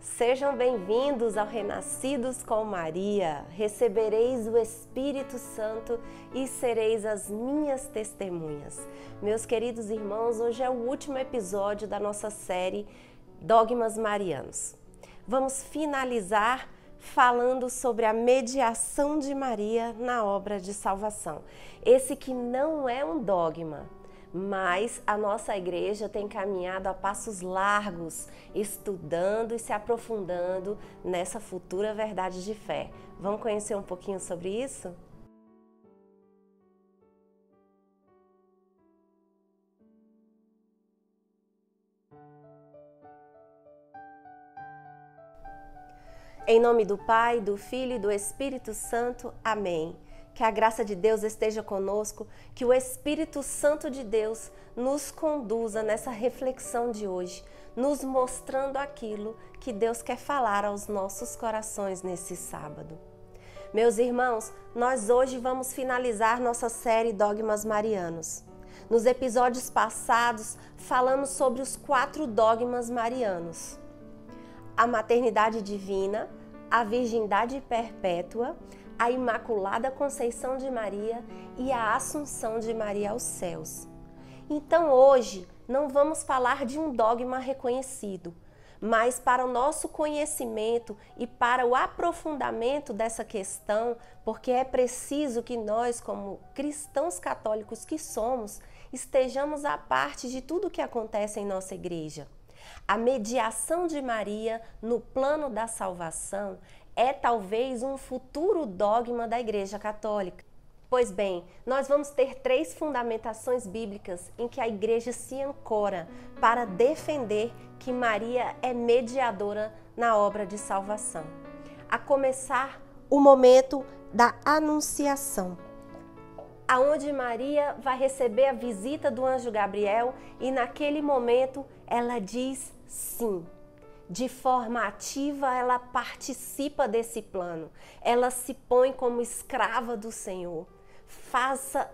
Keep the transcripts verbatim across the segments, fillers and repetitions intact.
Sejam bem-vindos ao Renascidos com Maria. Recebereis o Espírito Santo e sereis as minhas testemunhas. Meus queridos irmãos, hoje é o último episódio da nossa série Dogmas Marianos. Vamos finalizar falando sobre a mediação de Maria na obra de salvação. Esse que não é um dogma, mas a nossa igreja tem caminhado a passos largos, estudando e se aprofundando nessa futura verdade de fé. Vamos conhecer um pouquinho sobre isso? Em nome do Pai, do Filho e do Espírito Santo. Amém. Que a graça de Deus esteja conosco, que o Espírito Santo de Deus nos conduza nessa reflexão de hoje, nos mostrando aquilo que Deus quer falar aos nossos corações nesse sábado. Meus irmãos, nós hoje vamos finalizar nossa série Dogmas Marianos. Nos episódios passados, falamos sobre os quatro dogmas marianos: a maternidade divina, a virgindade perpétua, a Imaculada Conceição de Maria e a Assunção de Maria aos céus. Então hoje não vamos falar de um dogma reconhecido, mas para o nosso conhecimento e para o aprofundamento dessa questão, porque é preciso que nós, como cristãos católicos que somos, estejamos à parte de tudo o que acontece em nossa igreja. A mediação de Maria no plano da salvação é talvez um futuro dogma da Igreja Católica. Pois bem, nós vamos ter três fundamentações bíblicas em que a Igreja se ancora para defender que Maria é mediadora na obra de salvação. A começar, o momento da Anunciação, aonde Maria vai receber a visita do anjo Gabriel e naquele momento ela diz sim. De forma ativa, ela participa desse plano. Ela se põe como escrava do Senhor. Faça,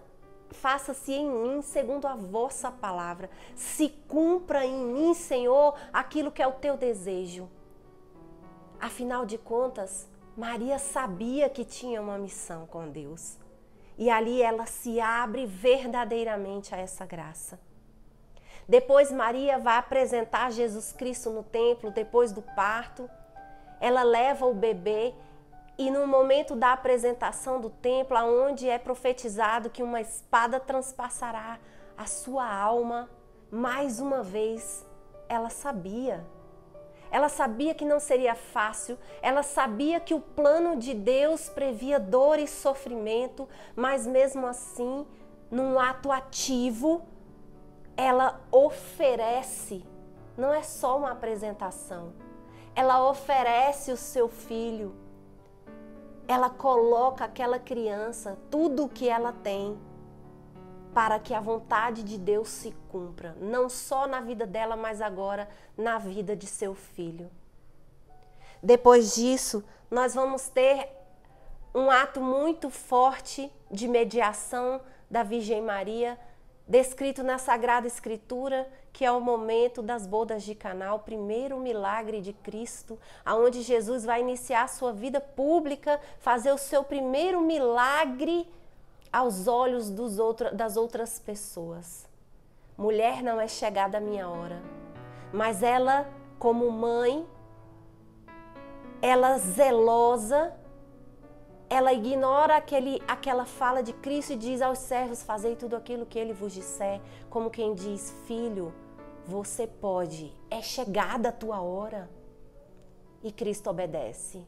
faça-se em mim segundo a vossa palavra. Se cumpra em mim, Senhor, aquilo que é o teu desejo. Afinal de contas, Maria sabia que tinha uma missão com Deus. E ali ela se abre verdadeiramente a essa graça. Depois Maria vai apresentar Jesus Cristo no templo, depois do parto. Ela leva o bebê e no momento da apresentação do templo, onde é profetizado que uma espada transpassará a sua alma, mais uma vez, ela sabia. Ela sabia que não seria fácil, ela sabia que o plano de Deus previa dor e sofrimento, mas mesmo assim, num ato ativo, ela oferece, não é só uma apresentação, ela oferece o seu filho, ela coloca aquela criança, tudo o que ela tem, para que a vontade de Deus se cumpra, não só na vida dela, mas agora na vida de seu filho. Depois disso, nós vamos ter um ato muito forte de mediação da Virgem Maria, descrito na Sagrada Escritura, que é o momento das Bodas de Caná, o primeiro milagre de Cristo, aonde Jesus vai iniciar sua vida pública, fazer o seu primeiro milagre aos olhos dos outro, das outras pessoas. Mulher, não é chegada a minha hora. Mas ela, como mãe, ela zelosa, ela ignora aquele, aquela fala de Cristo e diz aos servos: fazei tudo aquilo que ele vos disser, como quem diz: filho, você pode, é chegada a tua hora. E Cristo obedece.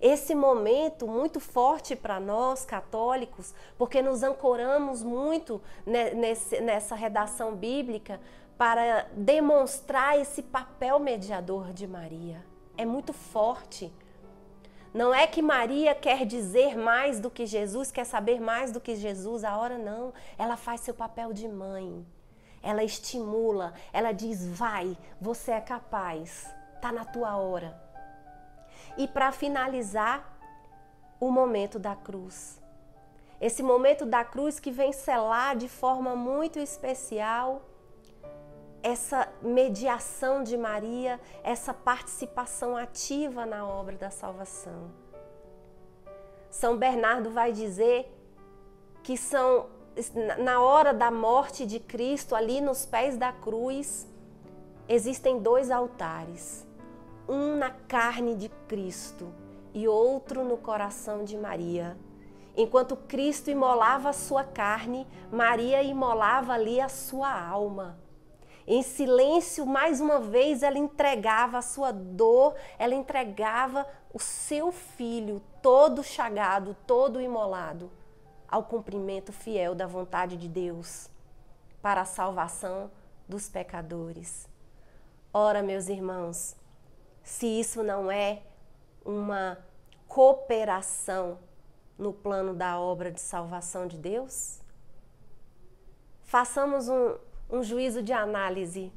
Esse momento muito forte para nós católicos, porque nos ancoramos muito nessa redação bíblica para demonstrar esse papel mediador de Maria. É muito forte. Não é que Maria quer dizer mais do que Jesus, quer saber mais do que Jesus, a hora não. Ela faz seu papel de mãe, ela estimula, ela diz: vai, você é capaz, está na tua hora. E para finalizar, o momento da cruz. Esse momento da cruz que vem selar de forma muito especial essa mediação de Maria, essa participação ativa na obra da salvação. São Bernardo vai dizer que são, na hora da morte de Cristo, ali nos pés da cruz, existem dois altares, um na carne de Cristo e outro no coração de Maria. Enquanto Cristo imolava a sua carne, Maria imolava ali a sua alma. Em silêncio, mais uma vez, ela entregava a sua dor, ela entregava o seu filho, todo chagado, todo imolado, ao cumprimento fiel da vontade de Deus, para a salvação dos pecadores. Ora, meus irmãos, se isso não é uma cooperação no plano da obra de salvação de Deus, façamos um, um juízo de análise.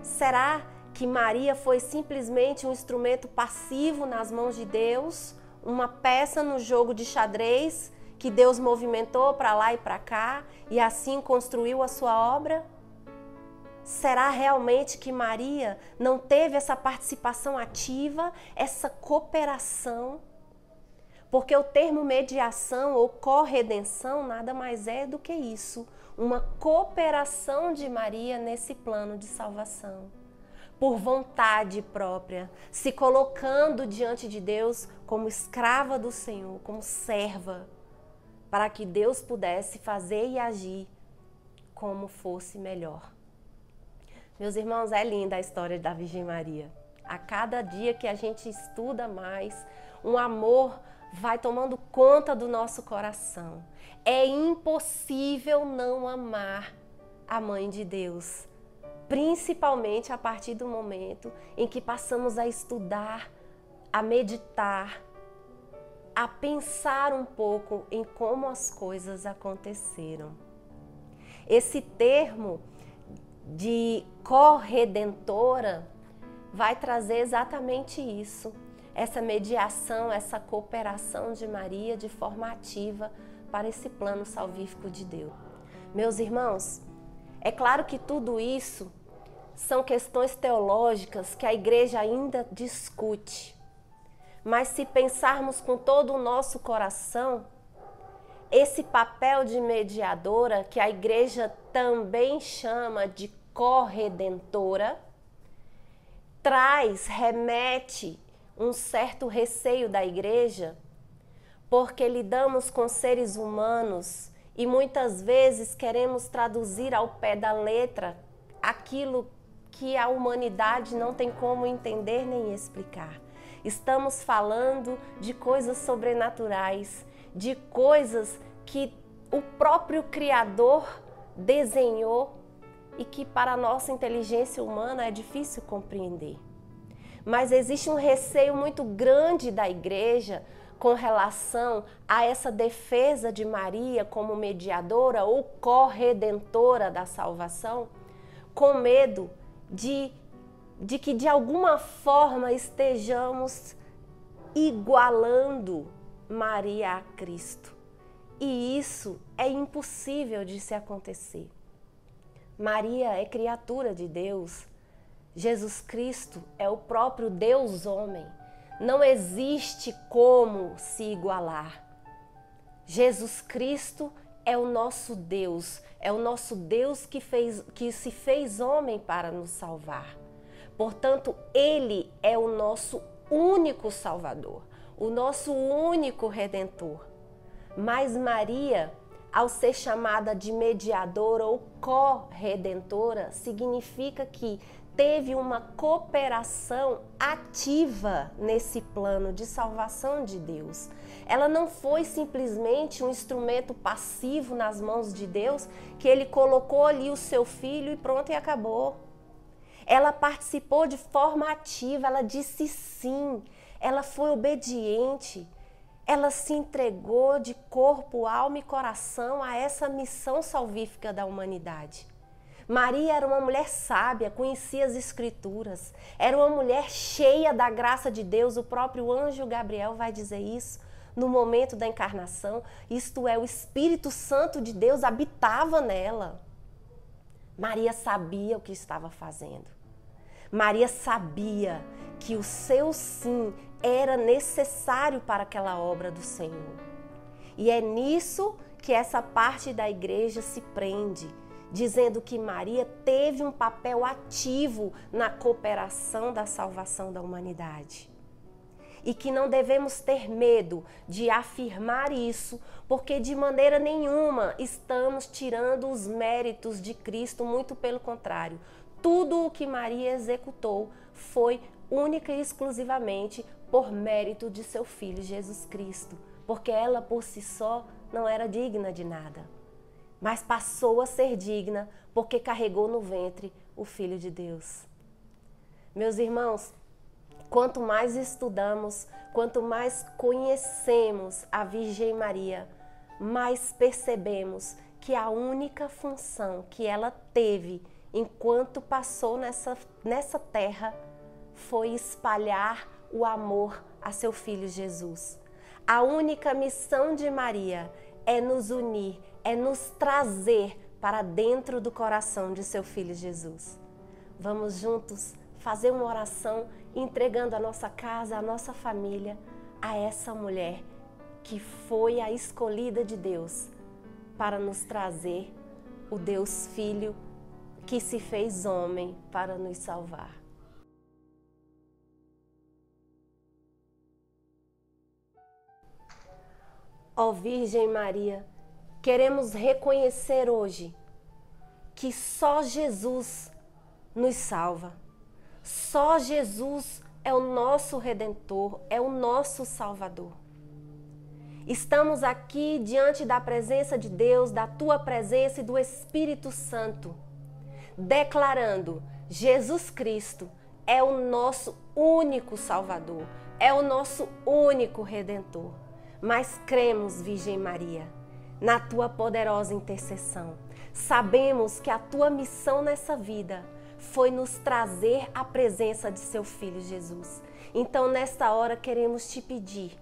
Será que Maria foi simplesmente um instrumento passivo nas mãos de Deus, uma peça no jogo de xadrez que Deus movimentou para lá e para cá e assim construiu a sua obra? Será realmente que Maria não teve essa participação ativa, essa cooperação? Porque o termo mediação ou corredenção nada mais é do que isso, uma cooperação de Maria nesse plano de salvação, por vontade própria, se colocando diante de Deus como escrava do Senhor, como serva, para que Deus pudesse fazer e agir como fosse melhor. Meus irmãos, é linda a história da Virgem Maria. A cada dia que a gente estuda mais, um amor vai tomando conta do nosso coração. É impossível não amar a Mãe de Deus, principalmente a partir do momento em que passamos a estudar, a meditar, a pensar um pouco em como as coisas aconteceram. Esse termo de corredentora vai trazer exatamente isso, essa mediação, essa cooperação de Maria de forma ativa para esse plano salvífico de Deus. Meus irmãos, é claro que tudo isso são questões teológicas que a Igreja ainda discute, mas se pensarmos com todo o nosso coração, esse papel de mediadora, que a Igreja também chama de corredentora, traz, remete um certo receio da Igreja, porque lidamos com seres humanos e muitas vezes queremos traduzir ao pé da letra aquilo que a humanidade não tem como entender nem explicar. Estamos falando de coisas sobrenaturais, de coisas que o próprio Criador desenhou e que para a nossa inteligência humana é difícil compreender. Mas existe um receio muito grande da Igreja com relação a essa defesa de Maria como mediadora ou corredentora da salvação, com medo de, de que de alguma forma estejamos igualando Maria a Cristo. E isso é impossível de se acontecer. Maria é criatura de Deus. Jesus Cristo é o próprio Deus homem, não existe como se igualar. Jesus Cristo é o nosso Deus, é o nosso Deus que, fez, que se fez homem para nos salvar. Portanto, Ele é o nosso único Salvador, o nosso único Redentor. Mas Maria, ao ser chamada de mediadora ou corredentora, significa que teve uma cooperação ativa nesse plano de salvação de Deus. Ela não foi simplesmente um instrumento passivo nas mãos de Deus, que Ele colocou ali o seu filho e pronto, e acabou. Ela participou de forma ativa, ela disse sim, ela foi obediente, ela se entregou de corpo, alma e coração a essa missão salvífica da humanidade. Maria era uma mulher sábia, conhecia as Escrituras, era uma mulher cheia da graça de Deus. O próprio anjo Gabriel vai dizer isso no momento da encarnação, isto é, o Espírito Santo de Deus habitava nela. Maria sabia o que estava fazendo. Maria sabia que o seu sim era necessário para aquela obra do Senhor. E é nisso que essa parte da igreja se prende, dizendo que Maria teve um papel ativo na cooperação da salvação da humanidade. E que não devemos ter medo de afirmar isso, porque de maneira nenhuma estamos tirando os méritos de Cristo, muito pelo contrário. Tudo o que Maria executou foi única e exclusivamente por mérito de seu Filho Jesus Cristo, porque ela por si só não era digna de nada, mas passou a ser digna porque carregou no ventre o Filho de Deus. Meus irmãos, quanto mais estudamos, quanto mais conhecemos a Virgem Maria, mais percebemos que a única função que ela teve enquanto passou nessa, nessa terra foi espalhar o amor a seu Filho Jesus. A única missão de Maria é nos unir, é nos trazer para dentro do coração de seu Filho Jesus. Vamos juntos fazer uma oração entregando a nossa casa, a nossa família, a essa mulher que foi a escolhida de Deus para nos trazer o Deus Filho que se fez homem para nos salvar. Ó Virgem Maria, queremos reconhecer hoje que só Jesus nos salva. Só Jesus é o nosso Redentor, é o nosso Salvador. Estamos aqui diante da presença de Deus, da tua presença e do Espírito Santo, declarando: Jesus Cristo é o nosso único Salvador, é o nosso único Redentor. Mas cremos, Virgem Maria, na tua poderosa intercessão. Sabemos que a tua missão nessa vida foi nos trazer a presença de seu Filho Jesus. Então, nesta hora, queremos te pedir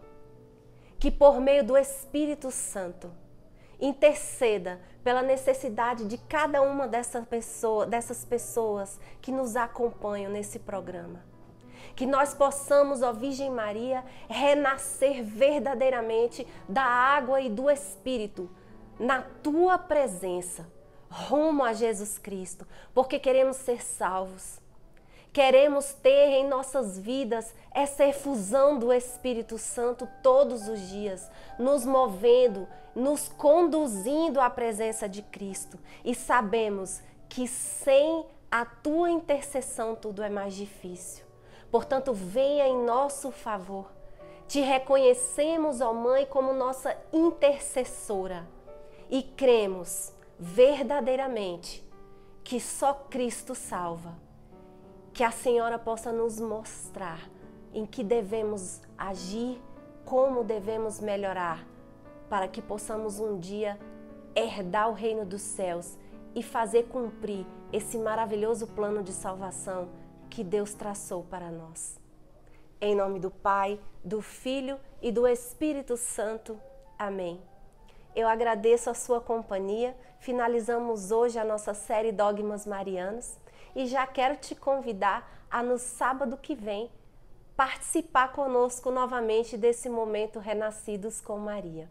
que, por meio do Espírito Santo, interceda pela necessidade de cada uma dessas pessoas, dessas pessoas que nos acompanham nesse programa. Que nós possamos, ó Virgem Maria, renascer verdadeiramente da água e do Espírito na tua presença, rumo a Jesus Cristo, porque queremos ser salvos. Queremos ter em nossas vidas essa efusão do Espírito Santo todos os dias, nos movendo, nos conduzindo à presença de Cristo. E sabemos que sem a tua intercessão tudo é mais difícil. Portanto, venha em nosso favor. Te reconhecemos, ó Mãe, como nossa intercessora e cremos verdadeiramente que só Cristo salva. Que a Senhora possa nos mostrar em que devemos agir, como devemos melhorar, para que possamos um dia herdar o reino dos céus e fazer cumprir esse maravilhoso plano de salvação que Deus traçou para nós. Em nome do Pai, do Filho e do Espírito Santo. Amém. Eu agradeço a sua companhia. Finalizamos hoje a nossa série Dogmas Marianos e já quero te convidar a, no sábado que vem, participar conosco novamente desse momento Renascidos com Maria.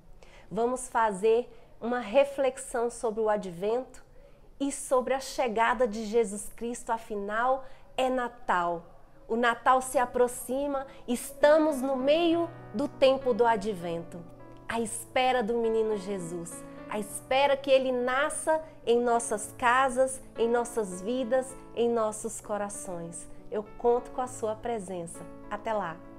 Vamos fazer uma reflexão sobre o Advento e sobre a chegada de Jesus Cristo. Afinal, é Natal. O Natal se aproxima, estamos no meio do tempo do Advento, à espera do menino Jesus, à espera que ele nasça em nossas casas, em nossas vidas, em nossos corações. Eu conto com a sua presença. Até lá!